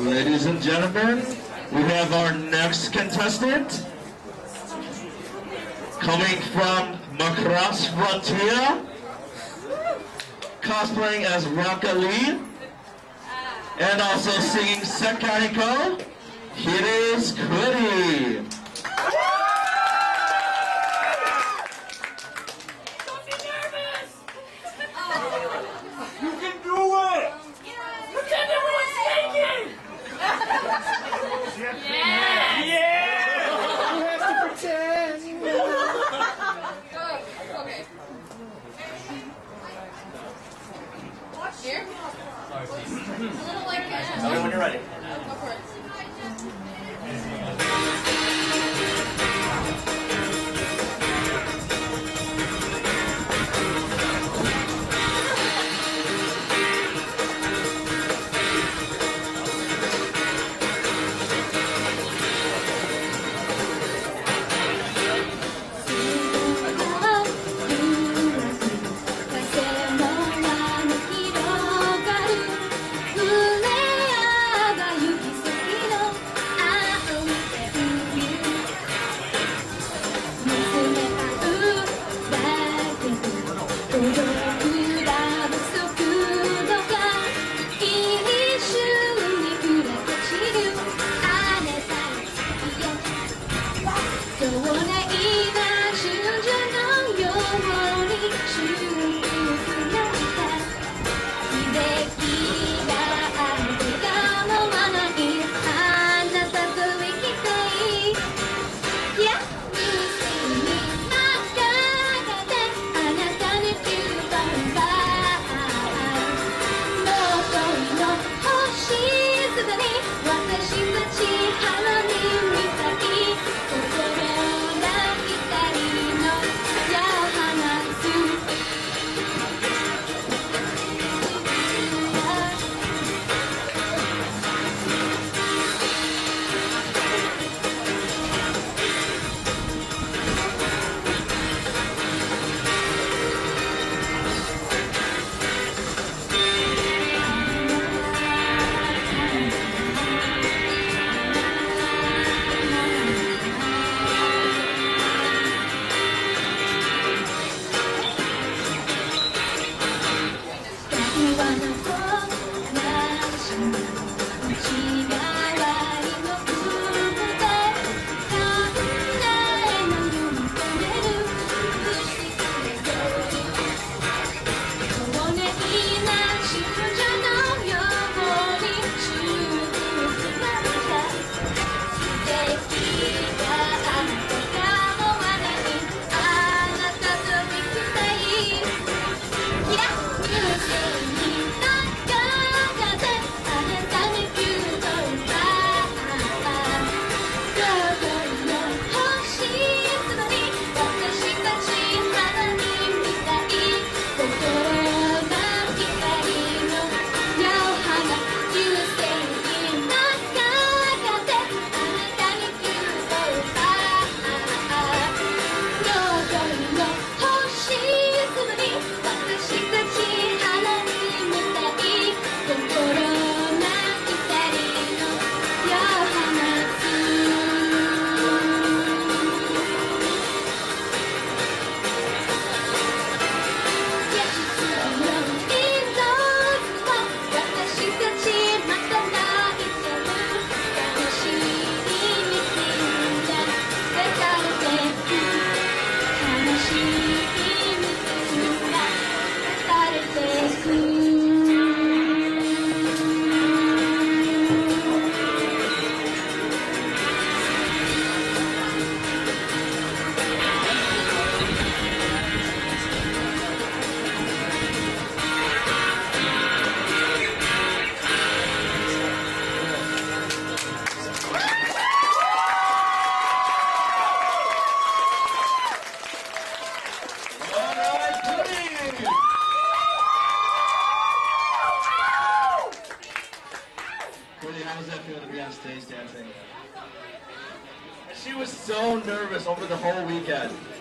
Ladies and gentlemen, we have our next contestant coming from Macross Frontier, cosplaying as Ranka Lee and also singing Sekariko. Here is Cody. Tell me when you're ready. Go for it. How does that feel to be on stage dancing? She was so nervous over the whole weekend.